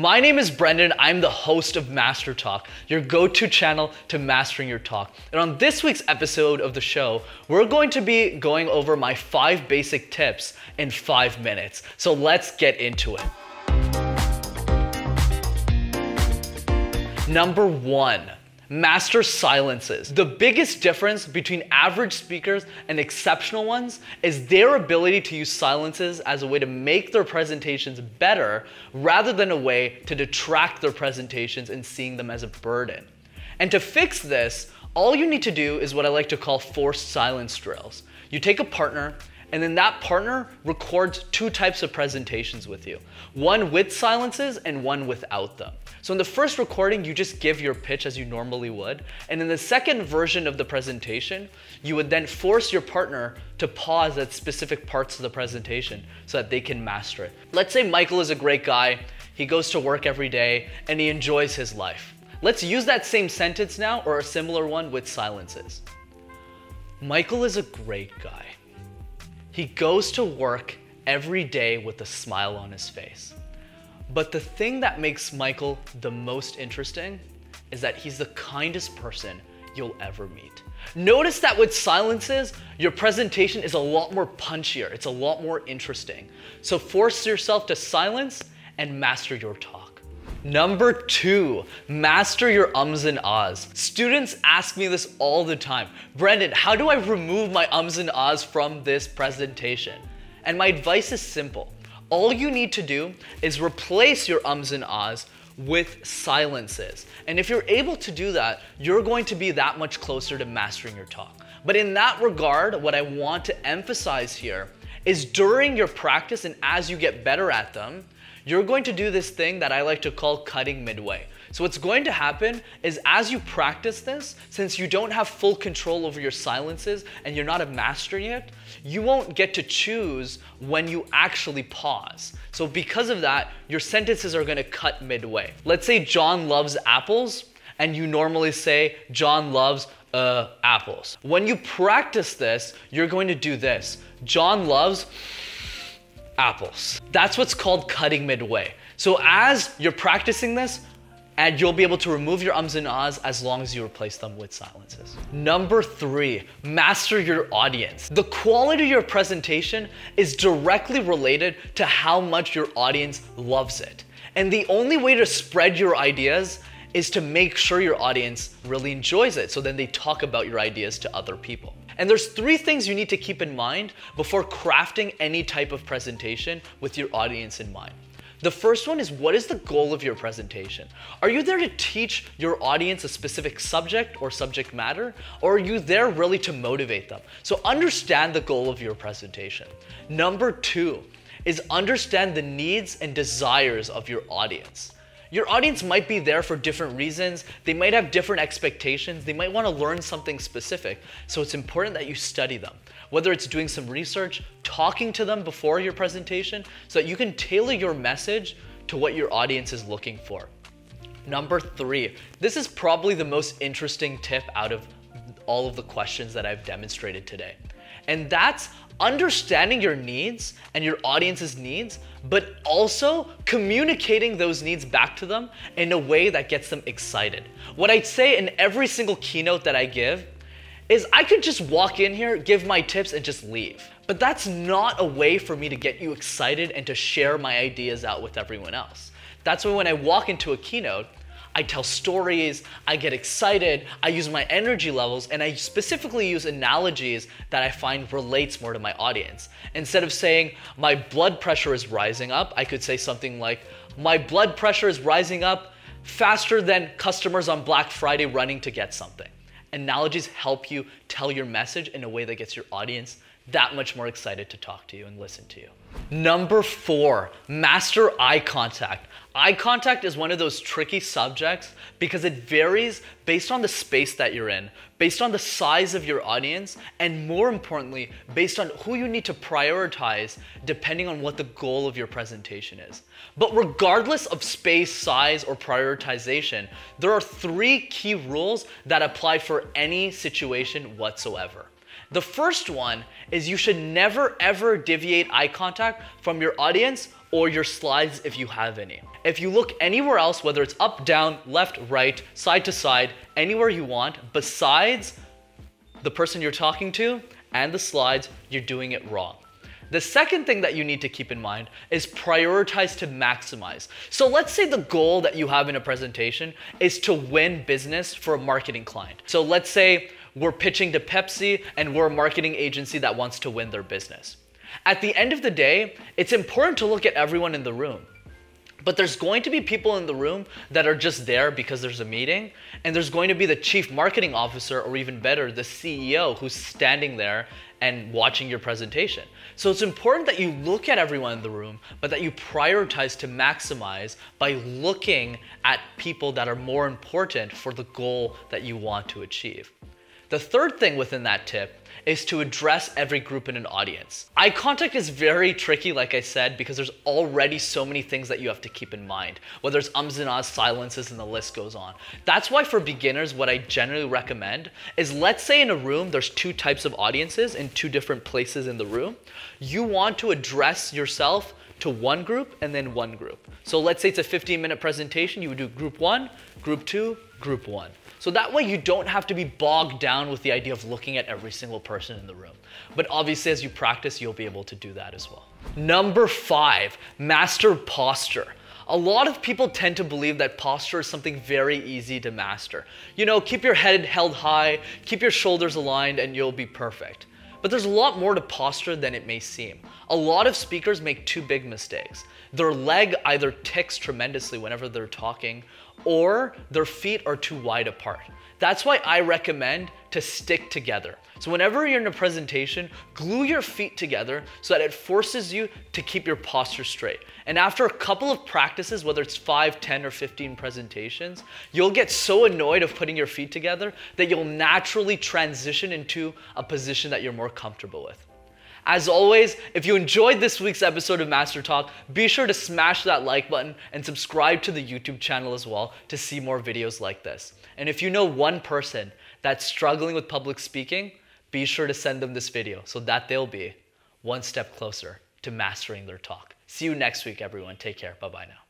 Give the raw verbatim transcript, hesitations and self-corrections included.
My name is Brendan. I'm the host of Master Talk, your go-to channel to mastering your talk. And on this week's episode of the show, we're going to be going over my five basic tips in five minutes. So let's get into it. Number one, master silences. The biggest difference between average speakers and exceptional ones is their ability to use silences as a way to make their presentations better rather than a way to detract their presentations and seeing them as a burden. And to fix this, all you need to do is what I like to call forced silence drills. You take a partner, and then that partner records two types of presentations with you, one with silences and one without them. So in the first recording, you just give your pitch as you normally would. And in the second version of the presentation, you would then force your partner to pause at specific parts of the presentation so that they can master it. Let's say Michael is a great guy. He goes to work every day and he enjoys his life. Let's use that same sentence now, or a similar one with silences. Michael is a great guy. He goes to work every day with a smile on his face. But the thing that makes Michael the most interesting is that he's the kindest person you'll ever meet. Notice that with silences, your presentation is a lot more punchier. It's a lot more interesting. So force yourself to silence and master your talk. Number two, master your ums and ahs. Students ask me this all the time. Brendan, how do I remove my ums and ahs from this presentation? And my advice is simple. All you need to do is replace your ums and ahs with silences. And if you're able to do that, you're going to be that much closer to mastering your talk. But in that regard, what I want to emphasize here is during your practice and as you get better at them, you're going to do this thing that I like to call cutting midway. So what's going to happen is as you practice this, since you don't have full control over your silences and you're not a master yet, you won't get to choose when you actually pause. So because of that, your sentences are gonna cut midway. Let's say John loves apples, and you normally say John loves uh, apples. When you practice this, you're going to do this. John loves apples. That's what's called cutting midway. So as you're practicing this, and you'll be able to remove your ums and ahs as long as you replace them with silences. Number three, master your audience. The quality of your presentation is directly related to how much your audience loves it. And the only way to spread your ideas is to make sure your audience really enjoys it, so then they talk about your ideas to other people. And there's three things you need to keep in mind before crafting any type of presentation with your audience in mind. The first one is, what is the goal of your presentation? Are you there to teach your audience a specific subject or subject matter? Or are you there really to motivate them? So understand the goal of your presentation. Number two is understand the needs and desires of your audience. Your audience might be there for different reasons. They might have different expectations. They might want to learn something specific. So it's important that you study them, whether it's doing some research, talking to them before your presentation, so that you can tailor your message to what your audience is looking for. Number three, this is probably the most interesting tip out of all of the questions that I've demonstrated today. And that's understanding your needs and your audience's needs, but also communicating those needs back to them in a way that gets them excited. What I'd say in every single keynote that I give is I could just walk in here, give my tips, and just leave. But that's not a way for me to get you excited and to share my ideas out with everyone else. That's why when I walk into a keynote, I tell stories, I get excited, I use my energy levels, and I specifically use analogies that I find relates more to my audience. Instead of saying, my blood pressure is rising up, I could say something like, my blood pressure is rising up faster than customers on Black Friday running to get something. Analogies help you tell your message in a way that gets your audience that much more excited to talk to you and listen to you. Number four, master eye contact. Eye contact is one of those tricky subjects because it varies based on the space that you're in, based on the size of your audience, and more importantly, based on who you need to prioritize depending on what the goal of your presentation is. But regardless of space, size, or prioritization, there are three key rules that apply for any situation whatsoever. The first one is you should never ever deviate eye contact from your audience or your slides if you have any. If you look anywhere else, whether it's up, down, left, right, side to side, anywhere you want, besides the person you're talking to and the slides, you're doing it wrong. The second thing that you need to keep in mind is prioritize to maximize. So let's say the goal that you have in a presentation is to win business for a marketing client. So let's say we're pitching to Pepsi and we're a marketing agency that wants to win their business. At the end of the day, it's important to look at everyone in the room. But there's going to be people in the room that are just there because there's a meeting, and there's going to be the chief marketing officer, or even better, the C E O, who's standing there and watching your presentation. So it's important that you look at everyone in the room, but that you prioritize to maximize by looking at people that are more important for the goal that you want to achieve. The third thing within that tip is to address every group in an audience. Eye contact is very tricky, like I said, because there's already so many things that you have to keep in mind, whether it's ums and ahs, silences, and the list goes on. That's why for beginners, what I generally recommend is, let's say in a room, there's two types of audiences in two different places in the room. You want to address yourself to one group and then one group. So let's say it's a fifteen minute presentation, you would do group one, group two, group one. So that way you don't have to be bogged down with the idea of looking at every single person in the room. But obviously as you practice, you'll be able to do that as well. Number five, master posture. A lot of people tend to believe that posture is something very easy to master. You know, keep your head held high, keep your shoulders aligned, and you'll be perfect. But there's a lot more to posture than it may seem. A lot of speakers make two big mistakes. Their leg either ticks tremendously whenever they're talking, or their feet are too wide apart. That's why I recommend to stick together. So whenever you're in a presentation, glue your feet together so that it forces you to keep your posture straight. And after a couple of practices, whether it's five, ten, or fifteen presentations, you'll get so annoyed of putting your feet together that you'll naturally transition into a position that you're more comfortable with. As always, if you enjoyed this week's episode of Master Talk, be sure to smash that like button and subscribe to the YouTube channel as well to see more videos like this. And if you know one person that's struggling with public speaking, be sure to send them this video so that they'll be one step closer to mastering their talk. See you next week, everyone. Take care. Bye-bye now.